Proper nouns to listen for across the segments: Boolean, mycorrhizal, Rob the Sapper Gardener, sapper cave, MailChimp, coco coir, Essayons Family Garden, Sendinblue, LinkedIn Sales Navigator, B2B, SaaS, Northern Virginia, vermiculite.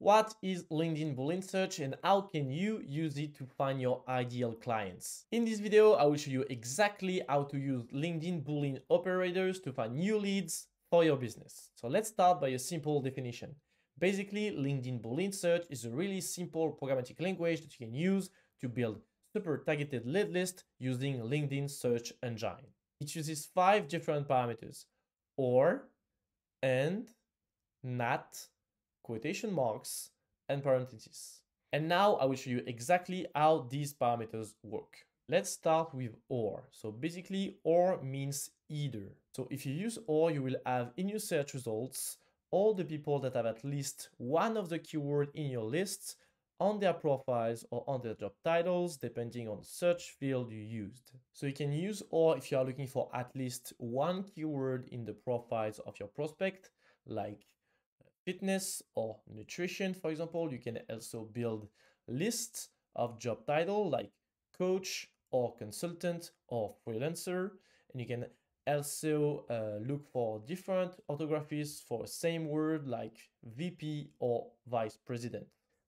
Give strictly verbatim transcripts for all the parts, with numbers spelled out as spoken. What is LinkedIn Boolean search and how can you use it to find your ideal clients? In this video, I will show you exactly how to use LinkedIn Boolean operators to find new leads for your business. So let's start by a simple definition. Basically, LinkedIn Boolean search is a really simple programmatic language that you can use to build super targeted lead lists using LinkedIn search engine. It uses five different parameters: or, and, not, quotation marks, and parentheses. And now I will show you exactly how these parameters work. Let's start with or. So basically, or means either. So if you use or, you will have in your search results all the people that have at least one of the keywords in your lists on their profiles or on their job titles, depending on the search field you used. So you can use or if you are looking for at least one keyword in the profiles of your prospect, like fitness or nutrition, for example. You can also build lists of job titles like coach or consultant or freelancer, and you can also uh, look for different orthographies for the same word like V P or vice president.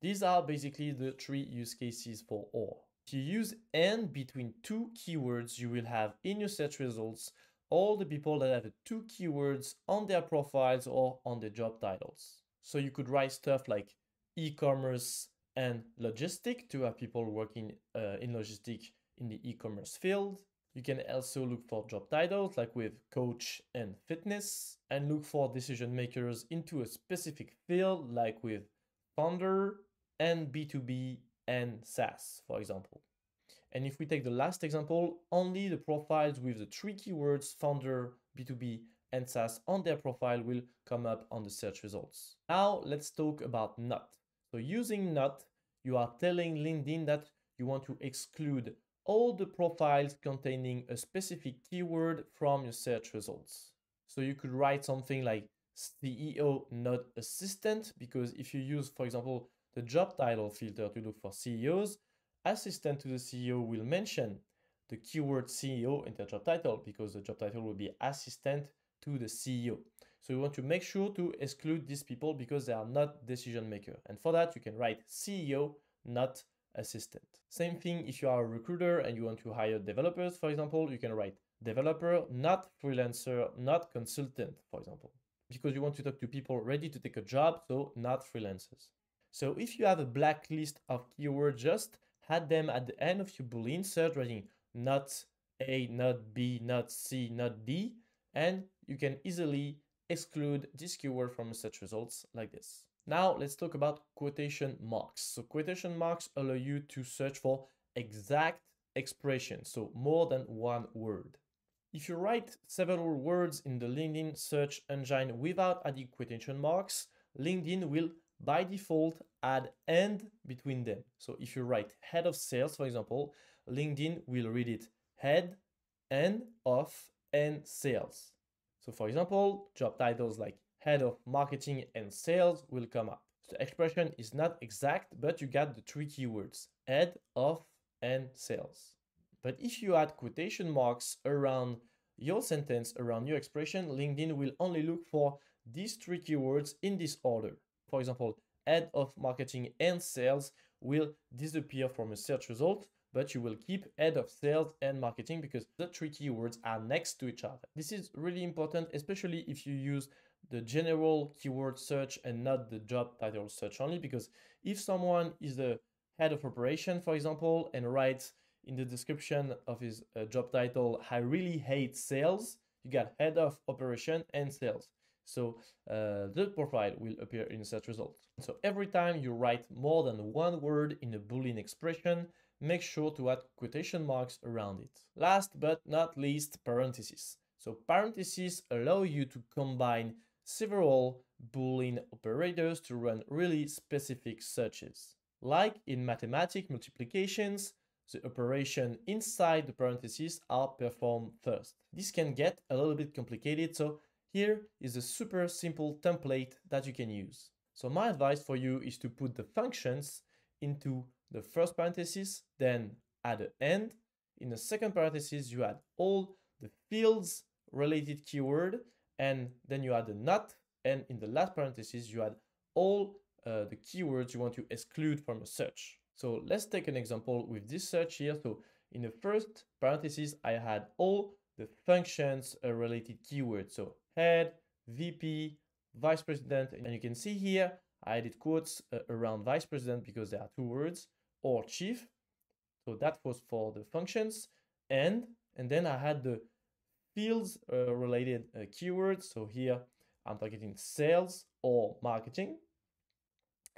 These are basically the three use cases for or. If you use and between two keywords, you will have in your search results all the people that have two keywords on their profiles or on their job titles. So you could write stuff like e-commerce and logistic to have people working uh, in logistics in the e-commerce field. You can also look for job titles like with coach and fitness, and look for decision makers into a specific field like with founder and B two B and SaaS, for example. And if we take the last example, only the profiles with the three keywords founder, B two B and SaaS on their profile will come up on the search results. Now let's talk about not. So using not, you are telling LinkedIn that you want to exclude all the profiles containing a specific keyword from your search results. So you could write something like C E O not assistant, because if you use, for example, the job title filter to look for C E Os, assistant to the C E O will mention the keyword C E O in the job title, because the job title will be assistant to the C E O. So you want to make sure to exclude these people because they are not decision maker. And for that, you can write C E O not assistant. Same thing if you are a recruiter and you want to hire developers, for example. You can write developer, not freelancer, not consultant, for example, because you want to talk to people ready to take a job, so not freelancers. So if you have a blacklist of keywords, just add them at the end of your Boolean search, writing not A, not B, not C, not D, and you can easily exclude this keyword from search results like this. Now let's talk about quotation marks. So quotation marks allow you to search for exact expressions, so more than one word. If you write several words in the LinkedIn search engine without adding quotation marks, LinkedIn will by default add and between them. So if you write head of sales, for example, LinkedIn will read it head and of and sales. So for example, job titles like head of marketing and sales will come up. So the expression is not exact, but you got the three keywords head of and sales. But if you add quotation marks around your sentence, around your expression, LinkedIn will only look for these three keywords in this order. For example, head of marketing and sales will disappear from a search result, but you will keep head of sales and marketing because the three keywords are next to each other. This is really important, especially if you use the general keyword search and not the job title search only, because if someone is the head of operation, for example, and writes in the description of his uh, job title, I really hate sales, you got head of operation and sales. So uh, the profile will appear in search results. So every time you write more than one word in a Boolean expression, make sure to add quotation marks around it. Last but not least, parentheses. So parentheses allow you to combine several Boolean operators to run really specific searches. Like in mathematic multiplications, the operation inside the parentheses are performed first. This can get a little bit complicated, so here is a super simple template that you can use. So my advice for you is to put the functions into the first parenthesis, then at the end, in the second parenthesis, you add all the fields related keyword, and then you add a not, and in the last parenthesis, you add all uh, the keywords you want to exclude from a search. So let's take an example with this search here. So in the first parentheses, I had all the functions uh, related keywords. So head, V P, vice president, and you can see here, I added quotes uh, around vice president because there are two words, or chief. So that was for the functions. And, and then I had the fields uh, related uh, keywords. So here I'm targeting sales or marketing.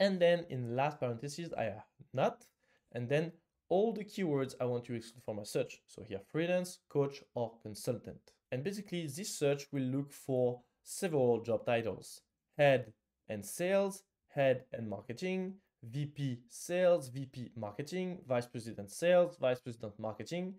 And then in last parentheses, I have not. And then all the keywords I want to exclude from my search. So here freelance, coach, or consultant. And basically this search will look for several job titles, head and sales, head and marketing, V P sales, V P marketing, vice president sales, vice president marketing,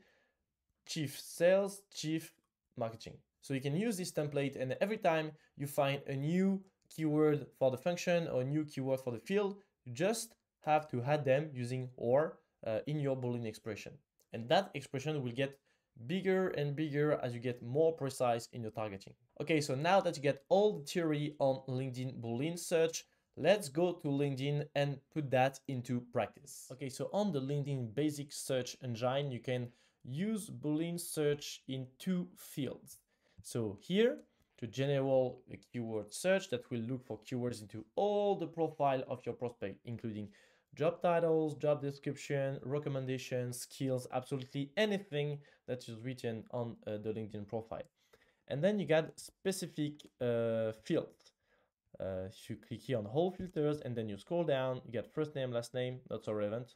chief sales, chief marketing. So you can use this template, and every time you find a new keyword for the function or a new keyword for the field, you just have to add them using or uh, in your Boolean expression. And that expression will get bigger and bigger as you get more precise in your targeting. Okay, so now that you get all the theory on LinkedIn Boolean search, let's go to LinkedIn and put that into practice. Okay, so on the LinkedIn basic search engine, you can use Boolean search in two fields. So here, to general keyword search that will look for keywords into all the profile of your prospect, including job titles, job description, recommendations, skills, absolutely anything that is written on uh, the LinkedIn profile. And then you got specific uh, fields. Uh, if you click here on whole filters and then you scroll down, you get first name, last name, not so relevant.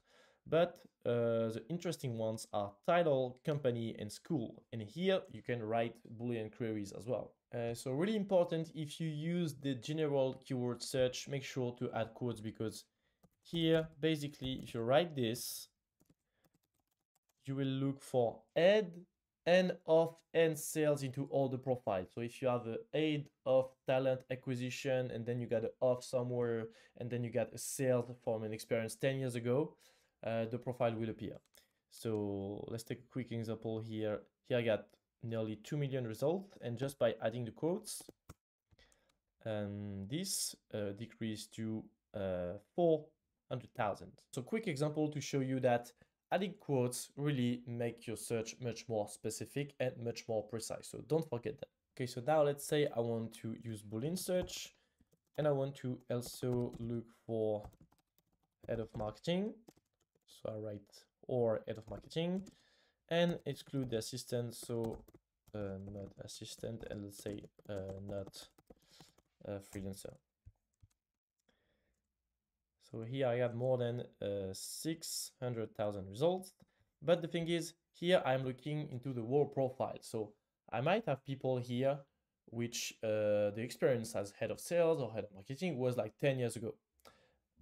But uh, the interesting ones are title, company, and school. And here you can write Boolean queries as well. Uh, so really important, if you use the general keyword search, make sure to add quotes, because here, basically, if you write this, you will look for head, and of, and sales into all the profiles. So if you have a head of talent acquisition, and then you got an of somewhere, and then you got a sales from an experience ten years ago, uh, the profile will appear. So let's take a quick example here. Here I got nearly two million results, and just by adding the quotes, um, this uh, decreased to uh, four hundred thousand. So quick example to show you that adding quotes really make your search much more specific and much more precise. So don't forget that. Okay, so now let's say I want to use Boolean search, and I want to also look for head of marketing. So I write or head of marketing and exclude the assistant. So uh, not assistant, and let's say uh, not a freelancer. So here I have more than uh, six hundred thousand results. But the thing is, here I'm looking into the whole profile. So I might have people here which uh, the experience as head of sales or head of marketing was like ten years ago.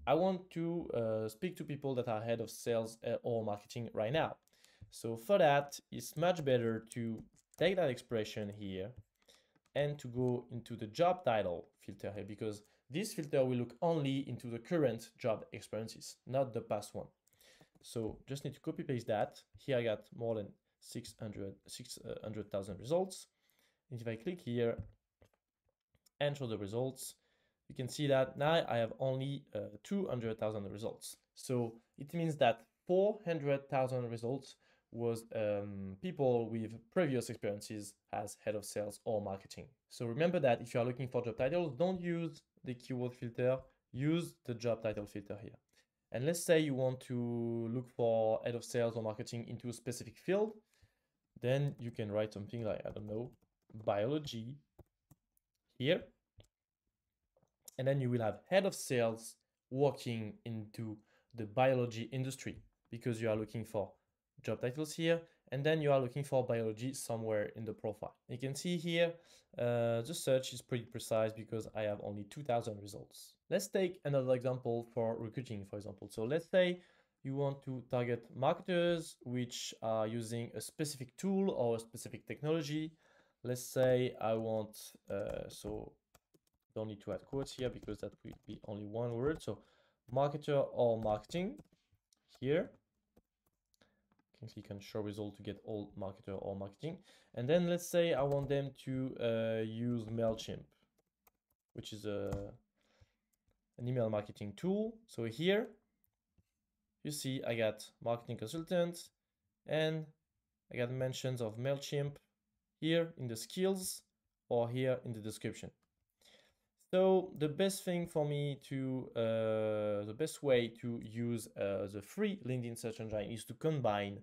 I want to uh, speak to people that are head of sales or marketing right now. So for that, it's much better to take that expression here and to go into the job title filter here, because this filter will look only into the current job experiences, not the past one. So just need to copy paste that. Here I got more than six hundred thousand results. And if I click here and show the results, you can see that now I have only uh, two hundred thousand results. So it means that four hundred thousand results was um, people with previous experiences as head of sales or marketing. So remember that if you are looking for job titles, don't use the keyword filter, use the job title filter here. And let's say you want to look for head of sales or marketing into a specific field, then you can write something like, I don't know, biology here. And then you will have head of sales working into the biology industry, because you are looking for job titles here, and then you are looking for biology somewhere in the profile. You can see here, uh, the search is pretty precise because I have only two thousand results. Let's take another example for recruiting, for example. So let's say you want to target marketers which are using a specific tool or a specific technology. Let's say I want, uh, so don't need to add quotes here because that will be only one word. So marketer or marketing here. You can show result to get all marketer or marketing. And then let's say I want them to uh, use MailChimp, which is a, an email marketing tool. So here you see I got marketing consultant and I got mentions of MailChimp here in the skills or here in the description. So the best thing for me to, uh, the best way to use uh, the free LinkedIn search engine is to combine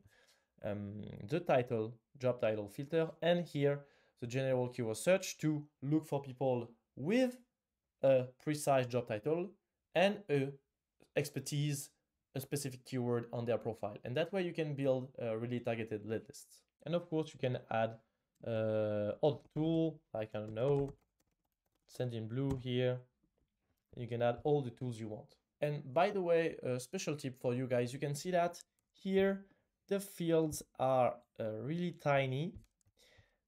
um, the title, job title filter, and here the general keyword search to look for people with a precise job title and a expertise, a specific keyword on their profile. And that way you can build a really targeted lead lists. And of course you can add uh, other tool, like I don't know, Sendinblue here. You can add all the tools you want. And by the way, a special tip for you guys, you can see that here the fields are uh, really tiny.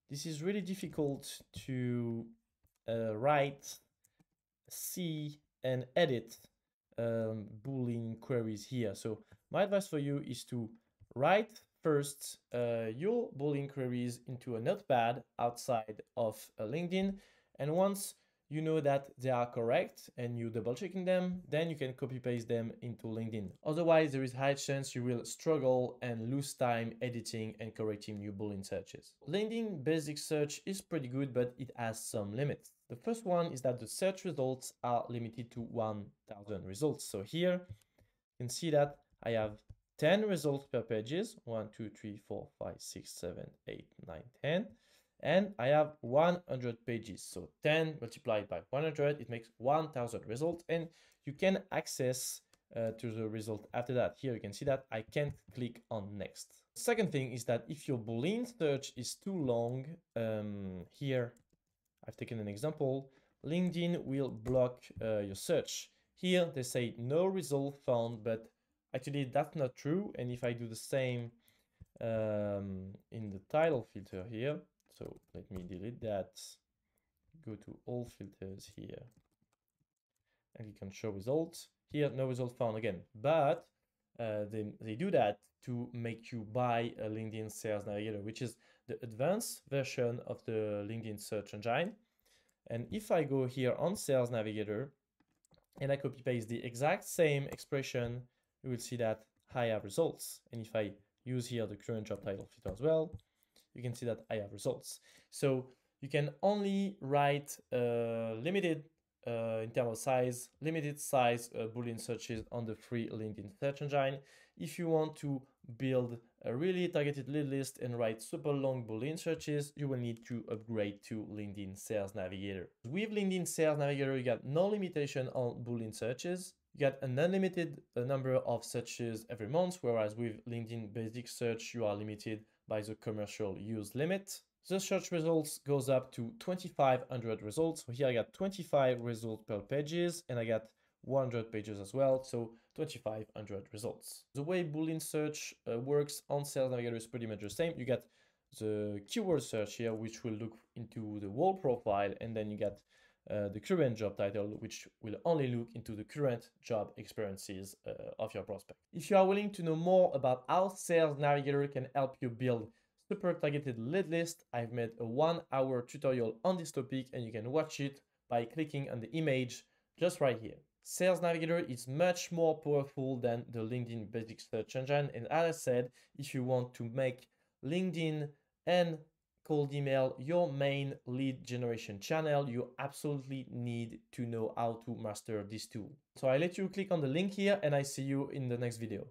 This is really difficult to uh, write, see, and edit um, Boolean queries here. So my advice for you is to write first uh, your Boolean queries into a notepad outside of uh, LinkedIn. And once you know that they are correct and you double checking them, then you can copy paste them into LinkedIn. Otherwise, there is high chance you will struggle and lose time editing and correcting new Boolean searches. LinkedIn basic search is pretty good, but it has some limits. The first one is that the search results are limited to one thousand results. So here you can see that I have ten results per pages, one, two, three, four, five, six, seven, eight, nine, ten. And I have one hundred pages, so ten multiplied by one hundred, it makes one thousand results, and you can access uh, to the result after that. Here you can see that I can't click on next. Second thing is that if your Boolean search is too long, um, here I've taken an example, LinkedIn will block uh, your search. Here they say no result found, but actually that's not true. And if I do the same um, in the title filter here, so let me delete that, go to all filters here, and you can show results. Here, no result found again, but uh, they, they do that to make you buy a LinkedIn Sales Navigator, which is the advanced version of the LinkedIn search engine. And if I go here on Sales Navigator and I copy paste the exact same expression, you will see that I have results. And if I use here the current job title filter as well, you can see that I have results. So you can only write uh, limited, uh, in terms of size, limited size uh, Boolean searches on the free LinkedIn search engine. If you want to build a really targeted lead list and write super long Boolean searches, you will need to upgrade to LinkedIn Sales Navigator. With LinkedIn Sales Navigator, you got no limitation on Boolean searches. You got an unlimited uh, number of searches every month, whereas with LinkedIn Basic Search, you are limited by the commercial use limit. The search results goes up to twenty-five hundred results. So here I got twenty-five results per pages and I got one hundred pages as well. So twenty-five hundred results. The way Boolean search uh, works on Sales Navigator is pretty much the same. You got the keyword search here, which will look into the whole profile. And then you got uh, the current job title, which will only look into the current job experiences uh, of your prospect. If you are willing to know more about how Sales Navigator can help you build super targeted lead list, I've made a one hour tutorial on this topic and you can watch it by clicking on the image just right here. Sales Navigator is much more powerful than the LinkedIn basic search engine. And as I said, if you want to make LinkedIn and cold email your main lead generation channel, you absolutely need to know how to master this tool. So I let you click on the link here and I see you in the next video.